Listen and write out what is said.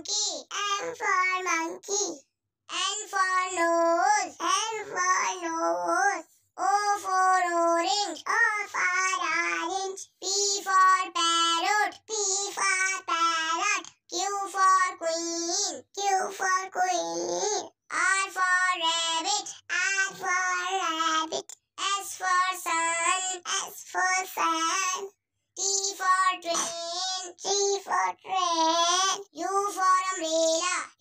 monkey, M for monkey, N for nose, N for nose, O for orange, O for orange, P for parrot, P for parrot, Q for queen, Q for queen, R for rabbit, R for rabbit, S for sun, S for sun, T for train, T for train, U for umbrella,